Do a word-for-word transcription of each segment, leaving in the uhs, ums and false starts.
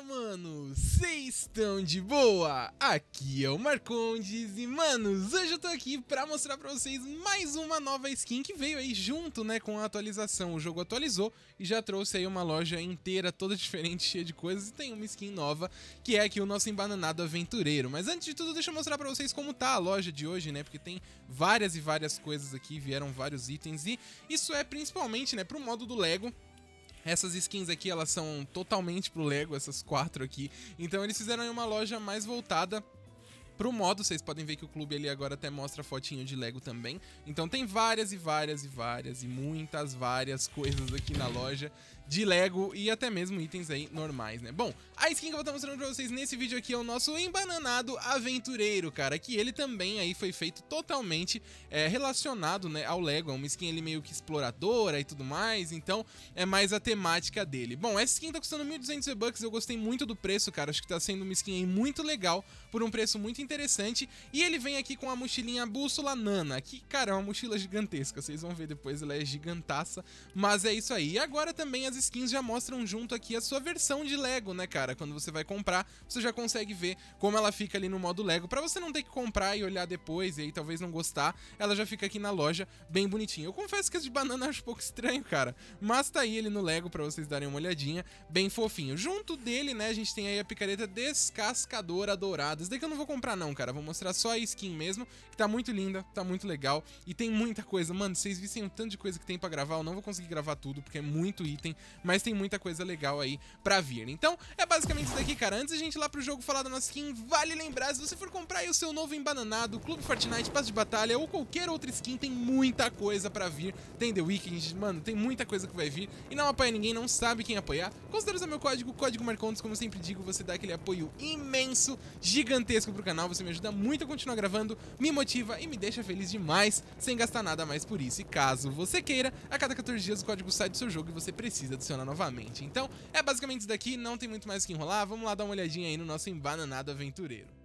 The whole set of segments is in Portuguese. Fala, mano, vocês estão de boa? Aqui é o Marcondes e, manos, hoje eu tô aqui pra mostrar pra vocês mais uma nova skin que veio aí junto, né, com a atualização. O jogo atualizou e já trouxe aí uma loja inteira, toda diferente, cheia de coisas, e tem uma skin nova, que é aqui o nosso Embananado Aventureiro. Mas antes de tudo, deixa eu mostrar pra vocês como tá a loja de hoje, né, porque tem várias e várias coisas aqui, vieram vários itens, e isso é principalmente, né, pro modo do LEGO. Essas skins aqui, elas são totalmente pro LEGO, essas quatro aqui. Então eles fizeram aí uma loja mais voltada pro modo. Vocês podem ver que o clube ali agora até mostra fotinho de LEGO também. Então tem várias e várias e várias e muitas várias coisas aqui na loja de LEGO e até mesmo itens aí normais, né? Bom, a skin que eu vou estar mostrando pra vocês nesse vídeo aqui é o nosso Embananado Aventureiro, cara, que ele também aí foi feito totalmente é, relacionado, né, ao LEGO. É uma skin ali meio que exploradora e tudo mais, então é mais a temática dele. Bom, essa skin tá custando mil e duzentos V-Bucks, eu gostei muito do preço, cara, acho que tá sendo uma skin aí muito legal, por um preço muito interessante. Interessante, e ele vem aqui com a mochilinha bússola Nana, que, cara, é uma mochila gigantesca, vocês vão ver depois, ela é gigantaça, mas é isso aí. E agora também as skins já mostram junto aqui a sua versão de LEGO, né, cara? Quando você vai comprar, você já consegue ver como ela fica ali no modo LEGO, pra você não ter que comprar e olhar depois, e aí talvez não gostar, ela já fica aqui na loja, bem bonitinha. Eu confesso que as de banana eu acho um pouco estranho, cara, mas tá aí ele no LEGO pra vocês darem uma olhadinha, bem fofinho. Junto dele, né, a gente tem aí a picareta descascadora dourada, isso daqui eu não vou comprar não, cara, vou mostrar só a skin mesmo, que tá muito linda, tá muito legal, e tem muita coisa, mano, vocês vissem o tanto de coisa que tem pra gravar, eu não vou conseguir gravar tudo, porque é muito item, mas tem muita coisa legal aí pra vir. Então, é basicamente isso daqui, cara. Antes da gente ir lá pro jogo falar da nossa skin, vale lembrar, se você for comprar aí o seu novo Embananado, Clube Fortnite, Passe de Batalha, ou qualquer outra skin, tem muita coisa pra vir, tem The Weeknd, mano, tem muita coisa que vai vir, e não apoia ninguém, não sabe quem apoiar, considera usar meu código, código Marcondes, como eu sempre digo, você dá aquele apoio imenso, gigantesco pro canal. Você me ajuda muito a continuar gravando, me motiva e me deixa feliz demais, sem gastar nada mais por isso. E caso você queira, a cada quatorze dias o código sai do seu jogo e você precisa adicionar novamente. Então, é basicamente isso daqui, não tem muito mais o que enrolar, vamos lá dar uma olhadinha aí no nosso Embananado Aventureiro.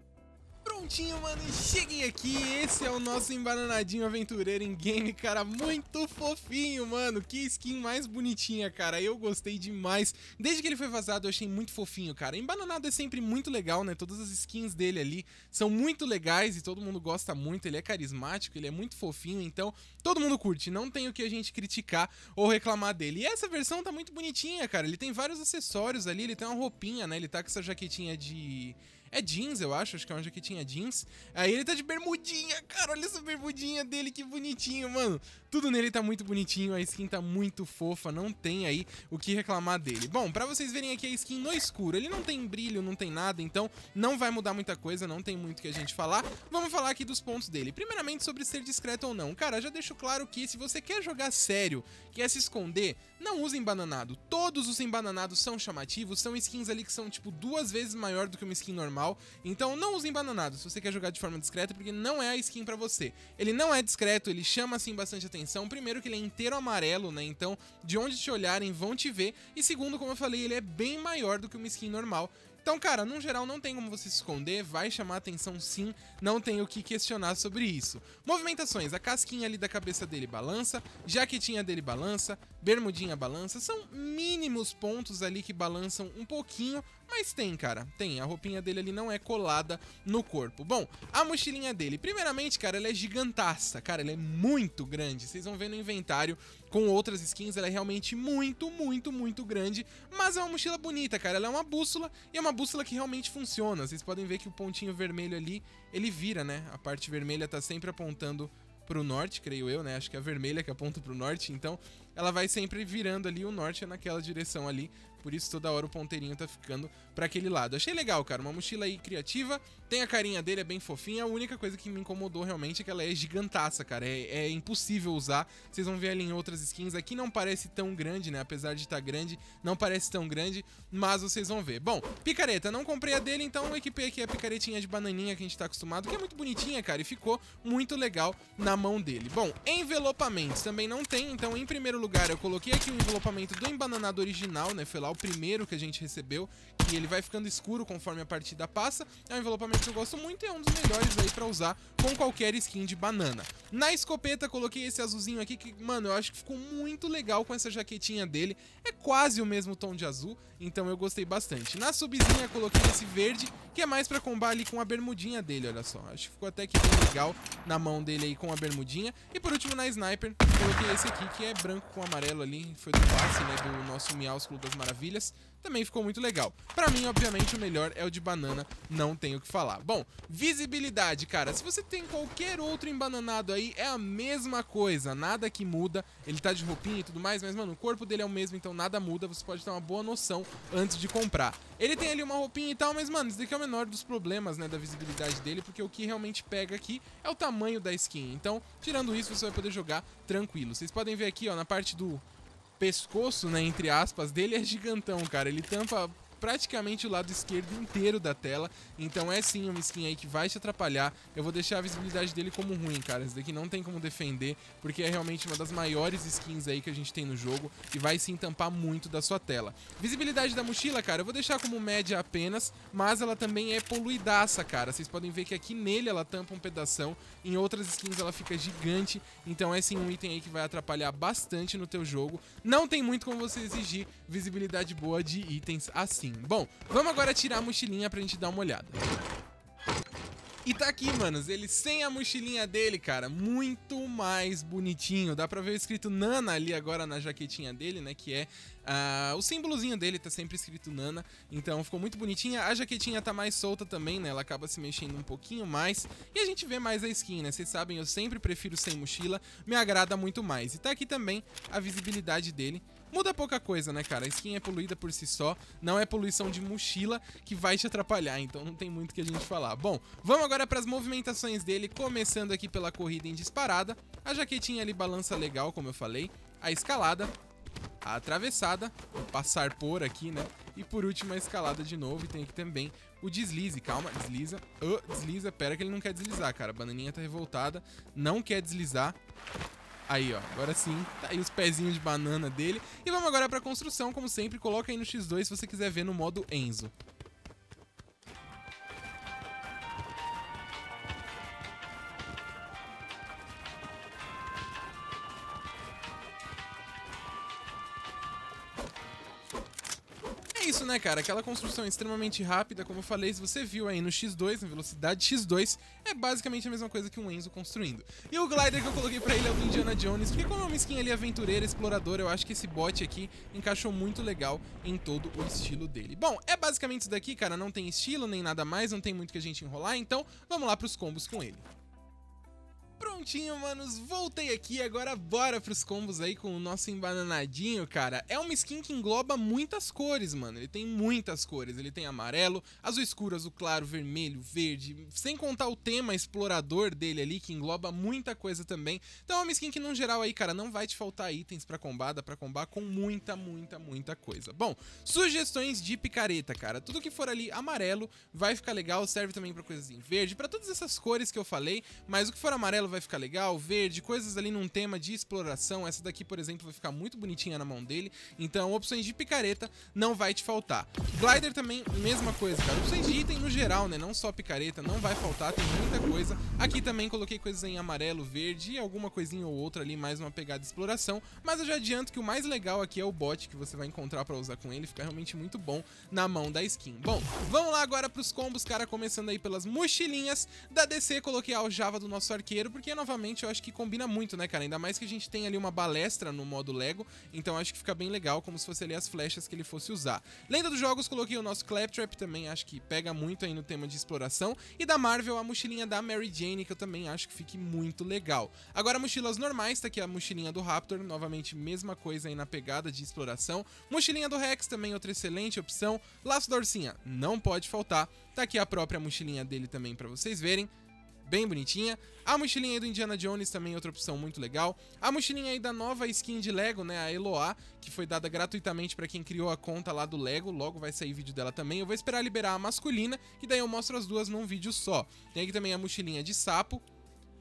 Prontinho, mano, cheguei aqui, esse é o nosso Embananadinho Aventureiro em game, cara, muito fofinho, mano, que skin mais bonitinha, cara, eu gostei demais, desde que ele foi vazado eu achei muito fofinho, cara, Embananado é sempre muito legal, né, todas as skins dele ali são muito legais e todo mundo gosta muito, ele é carismático, ele é muito fofinho, então todo mundo curte, não tem o que a gente criticar ou reclamar dele, e essa versão tá muito bonitinha, cara, ele tem vários acessórios ali, ele tem uma roupinha, né, ele tá com essa jaquetinha de... é jeans, eu acho, acho que é uma jaquetinha jeans. Aí ele tá de bermudinha, cara, olha essa bermudinha dele, que bonitinho, mano. Tudo nele tá muito bonitinho, a skin tá muito fofa, não tem aí o que reclamar dele. Bom, pra vocês verem aqui a skin no escuro, ele não tem brilho, não tem nada, então não vai mudar muita coisa, não tem muito o que a gente falar. Vamos falar aqui dos pontos dele. Primeiramente, sobre ser discreto ou não. Cara, já deixo claro que se você quer jogar sério, quer se esconder, não usa Embananado. Todos os Embananados são chamativos, são skins ali que são tipo duas vezes maior do que uma skin normal. Então não use Embananado se você quer jogar de forma discreta, porque não é a skin pra você. Ele não é discreto, ele chama assim bastante atenção. Primeiro que ele é inteiro amarelo, né? Então de onde te olharem vão te ver. E segundo, como eu falei, ele é bem maior do que uma skin normal. Então, cara, no geral não tem como você se esconder, vai chamar atenção sim, não tem o que questionar sobre isso. Movimentações, a casquinha ali da cabeça dele balança, jaquetinha dele balança, bermudinha balança, são mínimos pontos ali que balançam um pouquinho, mas tem, cara, tem, a roupinha dele ali não é colada no corpo. Bom, a mochilinha dele, primeiramente, cara, ela é gigantaça, cara, ela é muito grande, vocês vão ver no inventário com outras skins, ela é realmente muito, muito, muito grande, mas é uma mochila bonita, cara, ela é uma bússola e é uma bússola que realmente funciona, vocês podem ver que o pontinho vermelho ali, ele vira, né, a parte vermelha tá sempre apontando pro norte, creio eu, né, acho que é a vermelha que aponta pro norte, então ela vai sempre virando ali, o norte é naquela direção ali, por isso toda hora o ponteirinho tá ficando pra aquele lado. Achei legal, cara, uma mochila aí criativa, tem a carinha dele, é bem fofinha, a única coisa que me incomodou realmente é que ela é gigantaça, cara, é, é impossível usar, vocês vão ver ela em outras skins, aqui não parece tão grande, né, apesar de estar grande, não parece tão grande, mas vocês vão ver. Bom, picareta, não comprei a dele, então eu equipei aqui a picaretinha de bananinha que a gente tá acostumado, que é muito bonitinha, cara, e ficou muito legal na mão dele. Bom, envelopamentos também não tem, então em primeiro lugar eu coloquei aqui o envelopamento do Embananado original, né, foi lá o primeiro que a gente recebeu, que ele vai ficando escuro conforme a partida passa. É um envelopamento que eu gosto muito e é um dos melhores aí pra usar com qualquer skin de banana. Na escopeta, coloquei esse azulzinho aqui que, mano, eu acho que ficou muito legal com essa jaquetinha dele. É quase o mesmo tom de azul, então eu gostei bastante. Na subzinha, coloquei esse verde, que é mais pra combar ali com a bermudinha dele, olha só. Acho que ficou até que bem legal na mão dele aí com a bermudinha. E por último, na sniper, coloquei esse aqui, que é branco com amarelo ali. Foi do passe, né, do nosso Miaus Clube das Maravilhas. Também ficou muito legal. Pra mim, obviamente, o melhor é o de banana, não tenho o que falar. Bom, visibilidade, cara. Se você tem qualquer outro embananado aí, é a mesma coisa, nada que muda. Ele tá de roupinha e tudo mais, mas, mano, o corpo dele é o mesmo, então nada muda. Você pode ter uma boa noção antes de comprar. Ele tem ali uma roupinha e tal, mas, mano, isso daqui é o menor dos problemas, né, da visibilidade dele, porque o que realmente pega aqui é o tamanho da skin. Então, tirando isso, você vai poder jogar tranquilo. Vocês podem ver aqui, ó, na parte do pescoço, né, entre aspas, dele é gigantão, cara. Ele tampa praticamente o lado esquerdo inteiro da tela. Então é sim uma skin aí que vai te atrapalhar. Eu vou deixar a visibilidade dele como ruim, cara. Esse daqui não tem como defender, porque é realmente uma das maiores skins aí que a gente tem no jogo e vai sim tampar muito da sua tela. Visibilidade da mochila, cara, eu vou deixar como média apenas, mas ela também é poluidaça, cara. Vocês podem ver que aqui nele ela tampa um pedação, em outras skins ela fica gigante. Então é sim um item aí que vai atrapalhar bastante no teu jogo. Não tem muito como você exigir visibilidade boa de itens assim. Bom, vamos agora tirar a mochilinha pra gente dar uma olhada. E tá aqui, manos, ele sem a mochilinha dele, cara, muito mais bonitinho. Dá pra ver o escrito Nana ali agora na jaquetinha dele, né, que é uh, o símbolozinho dele, tá sempre escrito Nana. Então ficou muito bonitinha. A jaquetinha tá mais solta também, né, ela acaba se mexendo um pouquinho mais. E a gente vê mais a skin, né, vocês sabem, eu sempre prefiro sem mochila, me agrada muito mais. E tá aqui também a visibilidade dele. Muda pouca coisa, né, cara? A skin é poluída por si só, não é poluição de mochila que vai te atrapalhar, então não tem muito o que a gente falar. Bom, vamos agora para as movimentações dele, começando aqui pela corrida em disparada. A jaquetinha ali balança legal, como eu falei, a escalada, a atravessada, o passar por aqui, né? E por último a escalada de novo, e tem aqui também o deslize, calma, desliza, oh, desliza, pera que ele não quer deslizar, cara, a bananinha tá revoltada, não quer deslizar. Aí, ó, agora sim, tá aí os pezinhos de banana dele. E vamos agora pra construção, como sempre, coloca aí no X dois se você quiser ver no modo Enzo. Isso, né, cara? Aquela construção extremamente rápida, como eu falei, se você viu aí no X dois, na velocidade X dois, é basicamente a mesma coisa que um Enzo construindo. E o glider que eu coloquei pra ele é o do Indiana Jones, porque como é uma skin ali aventureira, exploradora, eu acho que esse bot aqui encaixou muito legal em todo o estilo dele. Bom, é basicamente isso daqui, cara, não tem estilo nem nada mais, não tem muito que a gente enrolar, então vamos lá pros combos com ele. Prontinho, manos, voltei aqui, agora bora pros combos aí com o nosso embananadinho, cara. É uma skin que engloba muitas cores, mano, ele tem muitas cores, ele tem amarelo, azul escuro, azul claro, vermelho, verde, sem contar o tema explorador dele ali, que engloba muita coisa também. Então é uma skin que, no geral aí, cara, não vai te faltar itens pra combar, dá pra combar com muita, muita, muita coisa. Bom, sugestões de picareta, cara, tudo que for ali amarelo vai ficar legal, serve também pra coisas em verde, pra todas essas cores que eu falei, mas o que for amarelo vai ficar legal, verde, coisas ali num tema de exploração, essa daqui, por exemplo, vai ficar muito bonitinha na mão dele, então opções de picareta não vai te faltar. Glider também, mesma coisa, cara, opções de item no geral, né, não só picareta, não vai faltar, tem muita coisa. Aqui também coloquei coisas em amarelo, verde e alguma coisinha ou outra ali, mais uma pegada de exploração, mas eu já adianto que o mais legal aqui é o bot que você vai encontrar pra usar com ele, fica realmente muito bom na mão da skin. Bom, vamos lá agora pros combos, cara, começando aí pelas mochilinhas da D C, coloquei a aljava do nosso arqueiro, porque, novamente, eu acho que combina muito, né, cara? Ainda mais que a gente tem ali uma balestra no modo Lego, então acho que fica bem legal, como se fosse ali as flechas que ele fosse usar. Lenda dos jogos, coloquei o nosso Claptrap também, acho que pega muito aí no tema de exploração. E da Marvel, a mochilinha da Mary Jane, que eu também acho que fique muito legal. Agora, mochilas normais, tá aqui a mochilinha do Raptor, novamente, mesma coisa aí na pegada de exploração. Mochilinha do Rex também, outra excelente opção. Laço da Ursinha, não pode faltar. Tá aqui a própria mochilinha dele também, pra vocês verem. Bem bonitinha. A mochilinha aí do Indiana Jones também é outra opção muito legal. A mochilinha aí da nova skin de Lego, né, a Eloá, que foi dada gratuitamente pra quem criou a conta lá do Lego. Logo vai sair vídeo dela também. Eu vou esperar liberar a masculina, que daí eu mostro as duas num vídeo só. Tem aqui também a mochilinha de sapo.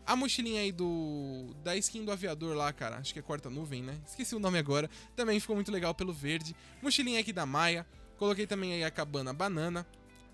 A mochilinha aí do... da skin do aviador lá, cara. Acho que é corta-nuvem, né? Esqueci o nome agora. Também ficou muito legal pelo verde. Mochilinha aqui da Maia. Coloquei também aí a cabana banana.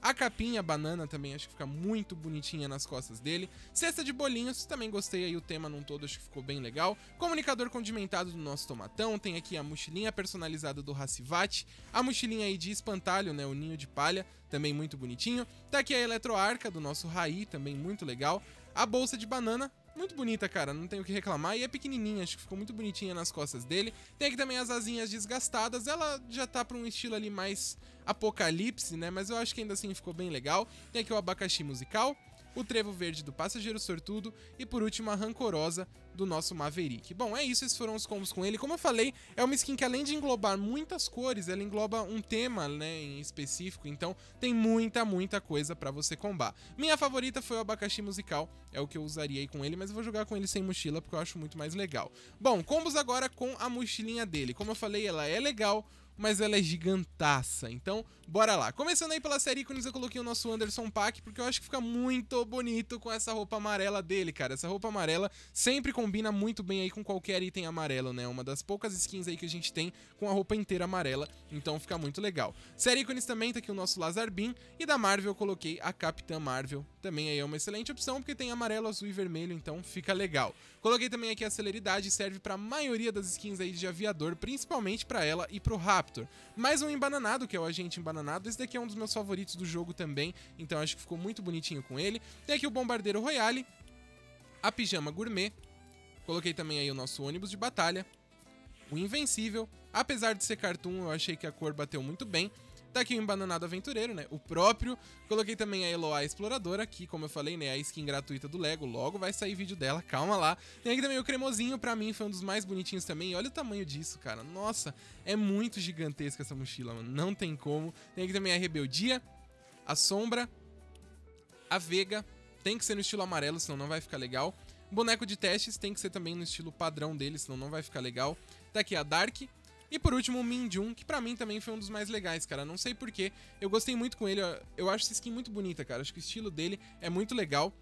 A capinha banana também, acho que fica muito bonitinha nas costas dele. Cesta de bolinhos, também gostei aí o tema num todo, acho que ficou bem legal. Comunicador condimentado do nosso tomatão. Tem aqui a mochilinha personalizada do Rassivate. A mochilinha aí de espantalho, né, o ninho de palha, também muito bonitinho. Tá aqui a eletroarca do nosso Raí, também muito legal. A bolsa de banana, muito bonita, cara, não tenho o que reclamar. E é pequenininha, acho que ficou muito bonitinha nas costas dele. Tem aqui também as asinhas desgastadas. Ela já tá pra um estilo ali mais apocalipse, né? Mas eu acho que ainda assim ficou bem legal. Tem aqui o abacaxi musical, o trevo verde do passageiro sortudo e, por último, a rancorosa do nosso Maverick. Bom, é isso, esses foram os combos com ele. Como eu falei, é uma skin que, além de englobar muitas cores, ela engloba um tema, né, em específico. Então tem muita, muita coisa pra você combar. Minha favorita foi o abacaxi musical, é o que eu usaria aí com ele, mas eu vou jogar com ele sem mochila porque eu acho muito mais legal. Bom, combos agora com a mochilinha dele. Como eu falei, ela é legal, mas ela é gigantaça, então bora lá. Começando aí pela série ícones, eu coloquei o nosso Anderson Pack, porque eu acho que fica muito bonito com essa roupa amarela dele, cara. Essa roupa amarela sempre combina muito bem aí com qualquer item amarelo, né? Uma das poucas skins aí que a gente tem com a roupa inteira amarela, então fica muito legal. Série ícones também tá aqui o nosso LazarBeam, e da Marvel eu coloquei a Capitã Marvel. Também aí é uma excelente opção, porque tem amarelo, azul e vermelho, então fica legal. Coloquei também aqui a celeridade, serve pra maioria das skins aí de aviador, principalmente pra ela e pro Raptor. Mais um Embananado, que é o Agente Embananado. Esse daqui é um dos meus favoritos do jogo também, então acho que ficou muito bonitinho com ele. Tem aqui o Bombardeiro Royale, a Pijama Gourmet. Coloquei também aí o nosso Ônibus de Batalha, o Invencível. Apesar de ser cartoon, eu achei que a cor bateu muito bem. Tá aqui o Embananado Aventureiro, né? O próprio. Coloquei também a Eloá Exploradora, que, como eu falei, né, a skin gratuita do Lego. Logo vai sair vídeo dela, calma lá. Tem aqui também o cremosinho, pra mim foi um dos mais bonitinhos também. E olha o tamanho disso, cara. Nossa, é muito gigantesca essa mochila, mano. Não tem como. Tem aqui também a Rebeldia, a Sombra, a Vega. Tem que ser no estilo amarelo, senão não vai ficar legal. Boneco de testes tem que ser também no estilo padrão dele, senão não vai ficar legal. Tá aqui a Dark. E por último o Minjun, que pra mim também foi um dos mais legais, cara, não sei porquê, eu gostei muito com ele, eu acho essa skin muito bonita, cara, acho que o estilo dele é muito legal,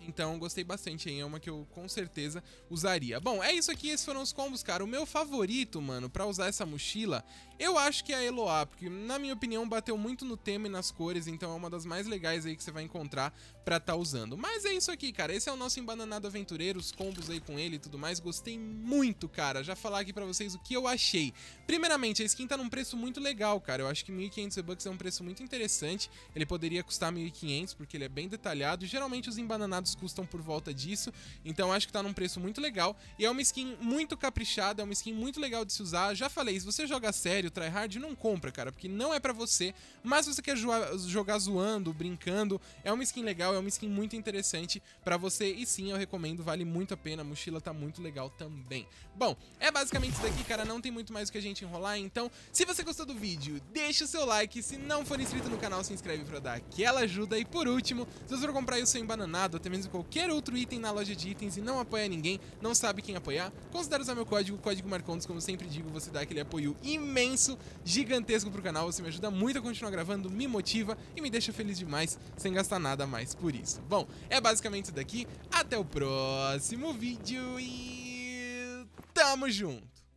então gostei bastante, hein? É uma que eu com certeza usaria. Bom, é isso aqui, esses foram os combos, cara. O meu favorito, mano, pra usar essa mochila, eu acho que é a Eloá, porque na minha opinião bateu muito no tema e nas cores, então é uma das mais legais aí que você vai encontrar pra tá usando. Mas é isso aqui, cara, esse é o nosso Embananado Aventureiro, os combos aí com ele e tudo mais. Gostei muito, cara, já falar aqui pra vocês o que eu achei. Primeiramente, a skin tá num preço muito legal, cara, eu acho que mil e quinhentos V-Bucks é um preço muito interessante. Ele poderia custar mil e quinhentos, porque ele é bem detalhado, e geralmente os embananados custam por volta disso, então acho que tá num preço muito legal, e é uma skin muito caprichada, é uma skin muito legal de se usar. Já falei, se você joga sério, tryhard, não compra, cara, porque não é pra você, mas se você quer jogar zoando, brincando, é uma skin legal, é uma skin muito interessante pra você, e sim, eu recomendo, vale muito a pena, a mochila tá muito legal também. Bom, é basicamente isso daqui, cara, não tem muito mais o que a gente enrolar, então, se você gostou do vídeo, deixa o seu like, se não for inscrito no canal, se inscreve pra dar aquela ajuda, e por último, se você for comprar aí o seu embananado, até mesmo qualquer outro item na loja de itens e não apoia ninguém, não sabe quem apoiar, considera usar meu código, código Marcondes, como eu sempre digo, você dá aquele apoio imenso, gigantesco pro canal, você me ajuda muito a continuar gravando, me motiva e me deixa feliz demais, sem gastar nada mais por isso. Bom, é basicamente isso daqui, até o próximo vídeo e tamo junto!